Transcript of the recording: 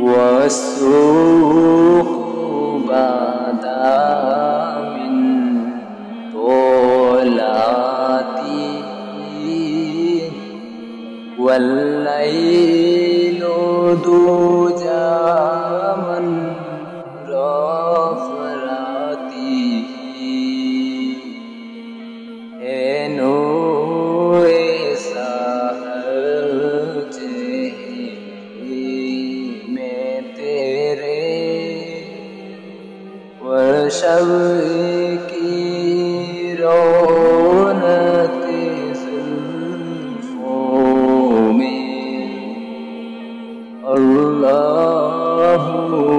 واصرخ بعدها من طلعتي والليل دجاما رفرتي شب کی رونق زلفوں میں اللہ